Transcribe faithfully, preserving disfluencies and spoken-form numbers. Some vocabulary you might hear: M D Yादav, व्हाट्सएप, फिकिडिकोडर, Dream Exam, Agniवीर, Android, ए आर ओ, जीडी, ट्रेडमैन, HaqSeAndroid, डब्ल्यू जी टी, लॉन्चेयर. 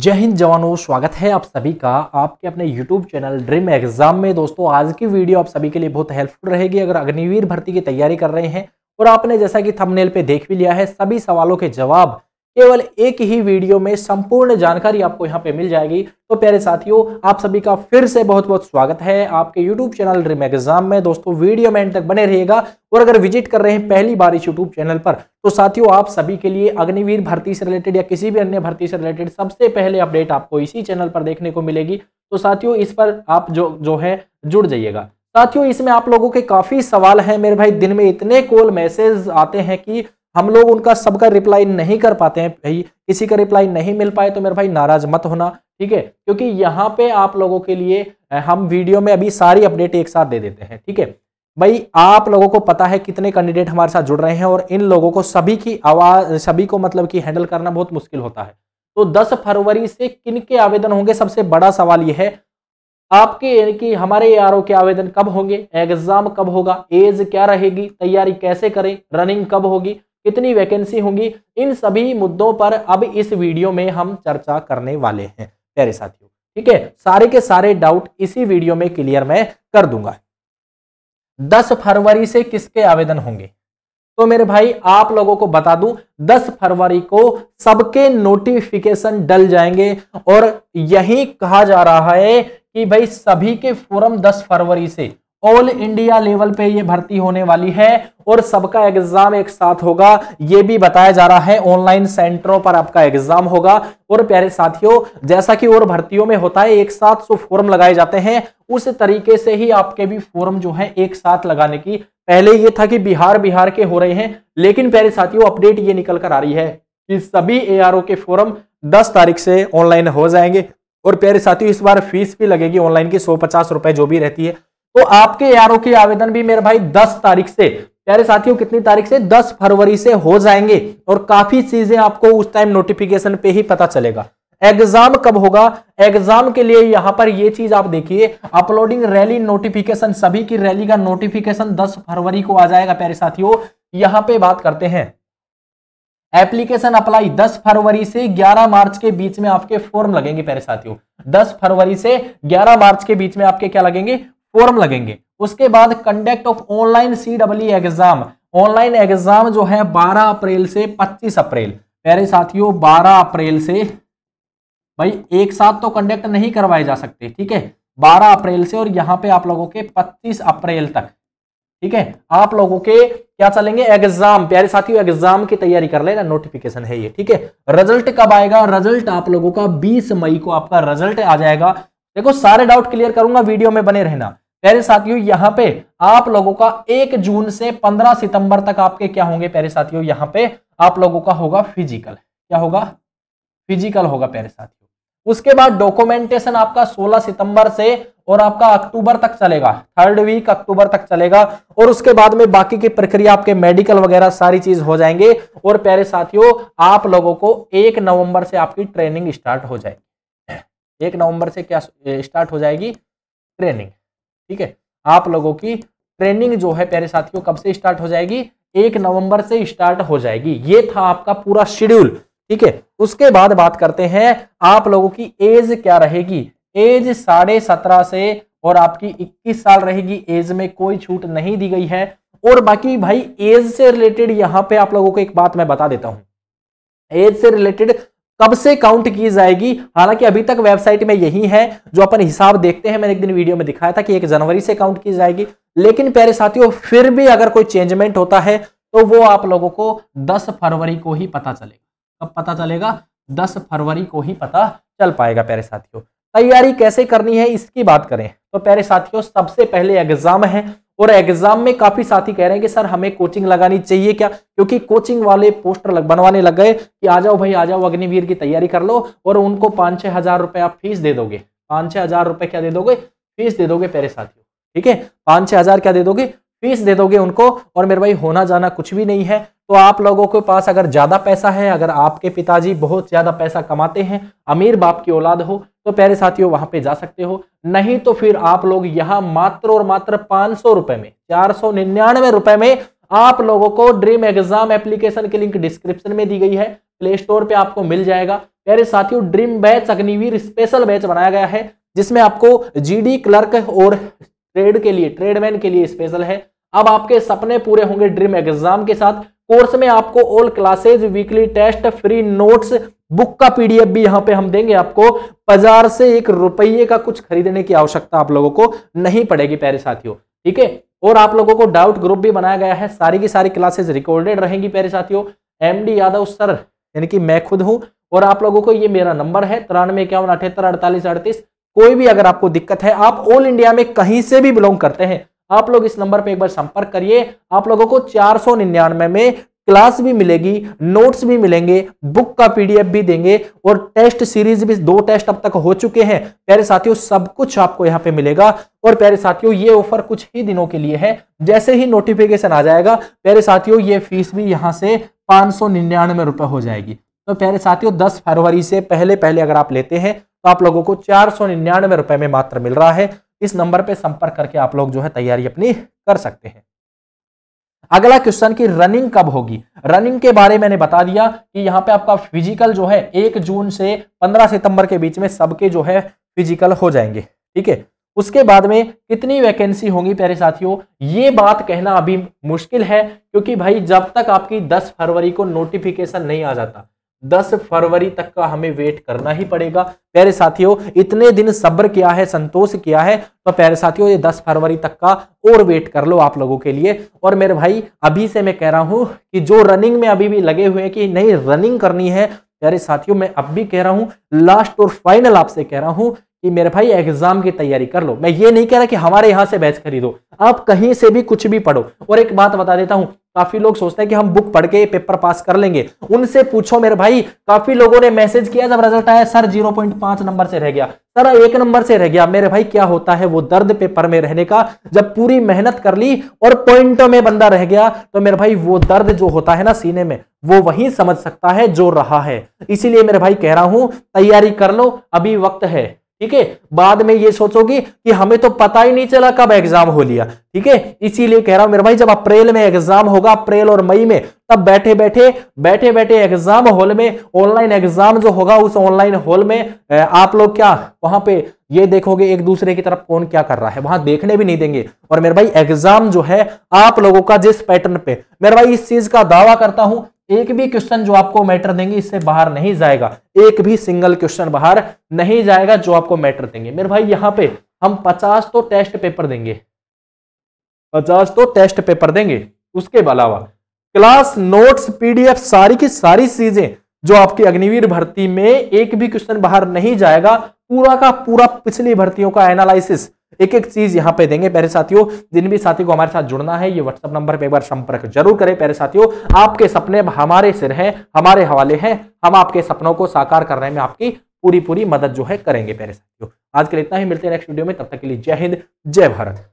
जय हिंद जवानों, स्वागत है आप सभी का आपके अपने YouTube चैनल ड्रीम एग्जाम में। दोस्तों, आज की वीडियो आप सभी के लिए बहुत हेल्पफुल रहेगी। अगर अग्निवीर भर्ती की तैयारी कर रहे हैं और आपने जैसा कि थंबनेल पे देख भी लिया है, सभी सवालों के जवाब केवल एक ही वीडियो में संपूर्ण जानकारी आपको यहाँ पे मिल जाएगी। तो प्यारे साथियों, आप सभी का फिर से बहुत बहुत स्वागत है आपके YouTube चैनल ड्रीम एग्जाम में। दोस्तों, वीडियो में एंड तक बने रहिएगा और अगर विजिट कर रहे हैं पहली बार इस YouTube चैनल पर, तो साथियों आप सभी के लिए अग्निवीर भर्ती से रिलेटेड या किसी भी अन्य भर्ती से रिलेटेड सबसे पहले अपडेट आपको इसी चैनल पर देखने को मिलेगी। तो साथियों, इस पर आप जो जो है जुड़ जाइएगा। साथियों, इसमें आप लोगों के काफी सवाल हैं मेरे भाई। दिन में इतने कॉल मैसेज आते हैं कि हम लोग उनका सबका रिप्लाई नहीं कर पाते हैं। भाई किसी का रिप्लाई नहीं मिल पाए तो मेरे भाई नाराज मत होना, ठीक है, क्योंकि यहाँ पे आप लोगों के लिए हम वीडियो में अभी सारी अपडेट एक साथ दे देते हैं। ठीक है भाई, आप लोगों को पता है कितने कैंडिडेट हमारे साथ जुड़ रहे हैं और इन लोगों को सभी की आवाज सभी को मतलब कि हैंडल करना बहुत मुश्किल होता है। तो दस फरवरी से किन के आवेदन होंगे, सबसे बड़ा सवाल यह है आपके, यानी कि हमारे यारों के आवेदन कब होंगे, एग्जाम कब होगा, एज क्या रहेगी, तैयारी कैसे करें, रनिंग कब होगी, कितनी वैकेंसी होंगी, इन सभी मुद्दों पर अब इस वीडियो में हम चर्चा करने वाले हैं प्यारे साथियों। ठीक है, सारे के सारे डाउट इसी वीडियो में क्लियर मैं कर दूंगा। दस फरवरी से किसके आवेदन होंगे, तो मेरे भाई आप लोगों को बता दूं, दस फरवरी को सबके नोटिफिकेशन डल जाएंगे और यही कहा जा रहा है कि भाई सभी के फॉर्म दस फरवरी से ऑल इंडिया लेवल पे ये भर्ती होने वाली है और सबका एग्जाम एक साथ होगा। ये भी बताया जा रहा है ऑनलाइन सेंटरों पर आपका एग्जाम होगा। और प्यारे साथियों, जैसा कि और भर्तियों में होता है एक साथ सौ फॉर्म लगाए जाते हैं, उस तरीके से ही आपके भी फॉर्म जो है एक साथ लगाने की, पहले ये था कि बिहार बिहार के हो रहे हैं, लेकिन प्यारे साथियों अपडेट ये निकल कर आ रही है कि सभी ए आर ओ के फॉर्म दस तारीख से ऑनलाइन हो जाएंगे। और प्यारे साथियों, इस बार फीस भी लगेगी ऑनलाइन की सौ पचास रुपए जो भी रहती है। तो आपके यारों के आवेदन भी मेरे भाई दस तारीख से, प्यारे साथियों कितनी तारीख से, दस फरवरी से हो जाएंगे और काफी चीजें आपको उस टाइम नोटिफिकेशन पे ही पता चलेगा। एग्जाम कब होगा, एग्जाम के लिए यहां पर ये चीज आप देखिए, अपलोडिंग रैली नोटिफिकेशन, सभी की रैली का नोटिफिकेशन दस फरवरी को आ जाएगा। प्यारे साथियों, यहां पे बात करते हैं एप्लीकेशन अप्लाई, दस फरवरी से ग्यारह मार्च के बीच में आपके फॉर्म लगेंगे। प्यारे साथियों, दस फरवरी से ग्यारह मार्च के बीच में आपके क्या लगेंगे, फॉर्म लगेंगे। उसके बाद conduct of online C W exam, online exam जो है बारह अप्रैल से पच्चीस अप्रैल। प्यारे साथियों, बारह अप्रैल से, भाई एक साथ तो कंडक्ट नहीं करवाए जा सकते, ठीक है, बारह अप्रैल से और यहाँ पे आप लोगों के पच्चीस अप्रैल तक, ठीक है, आप लोगों के क्या चलेंगे एग्जाम। प्यारे साथियों, एग्जाम की तैयारी कर लेना, नोटिफिकेशन है ये, ठीक है। रिजल्ट कब आएगा, रिजल्ट आप लोगों का बीस मई को आपका रिजल्ट आ जाएगा। देखो सारे डाउट क्लियर करूंगा, वीडियो में बने रहना। प्यारे साथियों, यहाँ पे आप लोगों का एक जून से पंद्रह सितंबर तक आपके क्या होंगे, प्यारे साथियों यहाँ पे आप लोगों का होगा फिजिकल, क्या होगा, फिजिकल होगा प्यारे साथियों। उसके बाद डॉक्यूमेंटेशन आपका सोलह सितंबर से और आपका अक्टूबर तक चलेगा, थर्ड वीक अक्टूबर तक चलेगा। और उसके बाद में बाकी की प्रक्रिया आपके मेडिकल वगैरह सारी चीज हो जाएंगे। और प्यारे साथियों, आप लोगों को एक नवंबर से आपकी ट्रेनिंग स्टार्ट हो जाएगी। एक नवंबर से क्या स्टार्ट हो जाएगी, ट्रेनिंग, ठीक है। आप लोगों की ट्रेनिंग जो है प्यारे साथियों कब से स्टार्ट हो जाएगी, एक नवंबर से स्टार्ट हो जाएगी। ये था आपका पूरा शेड्यूल, ठीक है। उसके बाद बात करते हैं आप लोगों की एज क्या रहेगी, एज साढ़े सत्रह से और आपकी इक्कीस साल रहेगी, एज में कोई छूट नहीं दी गई है। और बाकी भाई एज से रिलेटेड यहाँ पे आप लोगों को एक बात मैं बता देता हूं, एज से रिलेटेड कब से काउंट की जाएगी, हालांकि अभी तक वेबसाइट में यही है जो अपन हिसाब देखते हैं, मैंने एक दिन वीडियो में दिखाया था कि एक जनवरी से काउंट की जाएगी। लेकिन प्यारे साथियों फिर भी अगर कोई चेंजमेंट होता है तो वो आप लोगों को दस फरवरी को ही पता चलेगा। कब पता चलेगा, दस फरवरी को ही पता चल पाएगा। प्यारे साथियों, तैयारी कैसे करनी है इसकी बात करें तो प्यारे साथियों सबसे पहले एग्जाम है और एग्जाम में काफी साथी कह रहे हैं कि सर हमें कोचिंग लगानी चाहिए क्या, क्योंकि कोचिंग वाले पोस्टर लग, बनवाने लग गए कि आ जाओ भाई आ जाओ अग्निवीर की तैयारी कर लो और उनको पाँच छः हजार रुपए आप फीस दे दोगे, पाँच छः हजार रुपए क्या दे दोगे, फीस दे दोगे प्यारे साथियों, ठीक है, पाँच छः हजार क्या दे दोगे, फीस दे दोगे उनको। और मेरे भाई होना जाना कुछ भी नहीं है। तो आप लोगों के पास अगर ज्यादा पैसा है, अगर आपके पिताजी बहुत ज्यादा पैसा कमाते हैं, अमीर बाप की औलाद हो, तो प्यारे साथियों वहां पे जा सकते हो। नहीं तो फिर आप लोग यहाँ मात्र और मात्र पांच सौ रुपए में, चार सौ निन्यानवे रुपए में आप लोगों को ड्रीम एग्जाम एप्लीकेशन की लिंक डिस्क्रिप्शन में दी गई है, प्ले स्टोर पे आपको मिल जाएगा। प्यारे साथियों dream batch Agniveer special batch बनाया गया है जिसमें आपको जीडी क्लर्क और ट्रेड के लिए ट्रेडमैन के लिए स्पेशल है। अब आपके सपने पूरे होंगे ड्रीम एग्जाम के साथ। कोर्स में आपको all classes, weekly test, free notes, book का पीडीएफ भी यहाँ पे हम देंगे। आपको बाजार से एक रुपये का कुछ खरीदने की आवश्यकता आप लोगों को नहीं पड़ेगी प्यारे साथियों, ठीक है। और आप लोगों को डाउट ग्रुप भी बनाया गया है, सारी की सारी क्लासेज रिकॉर्डेड रहेंगी प्यारे साथियों। एम डी यादव सर यानी कि मैं खुद हूँ और आप लोगों को ये मेरा नंबर है तिरानवे इक्यावन अठहत्तर अड़तालीस अड़तीस। कोई भी अगर आपको दिक्कत है, आप ऑल इंडिया में कहीं से भी बिलोंग करते हैं, आप लोग इस नंबर पे एक बार संपर्क करिए। आप लोगों को चार सौ निन्यानवे में क्लास भी मिलेगी, नोट्स भी मिलेंगे, बुक का पीडीएफ भी देंगे और टेस्ट सीरीज भी, दो टेस्ट अब तक हो चुके हैं प्यारे साथियों। सब कुछ आपको यहाँ पे मिलेगा। और प्यारे साथियों ये ऑफर कुछ ही दिनों के लिए है, जैसे ही नोटिफिकेशन आ जाएगा प्यारे साथियों ये फीस भी यहाँ से पाँच सौ निन्यानवे रुपये हो जाएगी। तो प्यारे साथियों दस फरवरी से पहले पहले अगर आप लेते हैं तो आप लोगों को चार सौ निन्यानवे रुपये में मात्र मिल रहा है। इस नंबर पे संपर्क करके आप लोग जो है तैयारी अपनी कर सकते हैं। अगला क्वेश्चन की रनिंग कब होगी। रनिंग के बारे मैंने बता दिया कि यहाँ पे आपका फिजिकल जो है एक जून से पंद्रह सितंबर के बीच में सबके जो है फिजिकल हो जाएंगे, ठीक है। उसके बाद में कितनी वैकेंसी होंगी प्यारे साथियों ये बात कहना अभी मुश्किल है, क्योंकि भाई जब तक आपकी दस फरवरी को नोटिफिकेशन नहीं आ जाता, दस फरवरी तक का हमें वेट करना ही पड़ेगा प्यारे साथियों। इतने दिन सब्र किया है, संतोष किया है, तो प्यारे साथियों ये दस फरवरी तक का और वेट कर लो आप लोगों के लिए। और मेरे भाई अभी से मैं कह रहा हूँ कि जो रनिंग में अभी भी लगे हुए हैं कि नहीं रनिंग करनी है प्यारे साथियों, मैं अब भी कह रहा हूँ, लास्ट और फाइनल आपसे कह रहा हूँ कि मेरे भाई एग्जाम की तैयारी कर लो। मैं ये नहीं कह रहा कि हमारे यहाँ से बैच खरीदो, आप कहीं से भी कुछ भी पढ़ो। और एक बात बता देता हूँ, काफी लोग सोचते हैं कि हम बुक पढ़ के पेपर पास कर लेंगे। उनसे पूछो मेरे भाई, काफी लोगों ने मैसेज किया जब रिजल्ट आया, सर जीरो पॉइंट पांच नंबर से रह गया, सर एक नंबर से रह गया। मेरे भाई क्या होता है वो दर्द पेपर में रहने का, जब पूरी मेहनत कर ली और पॉइंटों में बंदा रह गया तो मेरे भाई वो दर्द जो होता है ना सीने में, वो वही समझ सकता है जो रहा है। इसीलिए मेरे भाई कह रहा हूं तैयारी कर लो, अभी वक्त है, ठीक है। बाद में ये सोचोगे कि हमें तो पता ही नहीं चला कब एग्जाम हो लिया, ठीक है। इसीलिए कह रहा हूं मेरे भाई जब अप्रैल में एग्जाम होगा, अप्रैल और मई में, तब बैठे बैठे बैठे बैठे एग्जाम हॉल में, ऑनलाइन एग्जाम जो होगा उस ऑनलाइन हॉल में आप लोग क्या वहां पे ये देखोगे एक दूसरे की तरफ कौन क्या कर रहा है, वहां देखने भी नहीं देंगे। और मेरे भाई एग्जाम जो है आप लोगों का जिस पैटर्न पे, मेरे भाई इस चीज का दावा करता हूं एक भी क्वेश्चन जो आपको मैटर देंगे इससे बाहर नहीं जाएगा, एक भी सिंगल क्वेश्चन बाहर नहीं जाएगा जो आपको मैटर देंगे। मेरे भाई यहाँ पे हम पचास तो टेस्ट पेपर देंगे, पचास तो टेस्ट पेपर देंगे, उसके अलावा क्लास, नोट्स, पीडीएफ, सारी की सारी चीजें जो आपकी अग्निवीर भर्ती में एक भी क्वेश्चन बाहर नहीं जाएगा। पूरा का पूरा पिछली भर्तियों का एनालिसिस, एक एक चीज यहाँ पे देंगे प्यारे साथियों। जिन भी साथी को हमारे साथ जुड़ना है ये व्हाट्सएप नंबर पे एक बार संपर्क जरूर करें प्यारे साथियों। आपके सपने हमारे सिर हैं, हमारे हवाले हैं, हम आपके सपनों को साकार करने में आपकी पूरी पूरी मदद जो है करेंगे प्यारे साथियों। आज के लिए इतना ही, मिलते हैं नेक्स्ट वीडियो में, तब तक के लिए जय हिंद, जय भारत।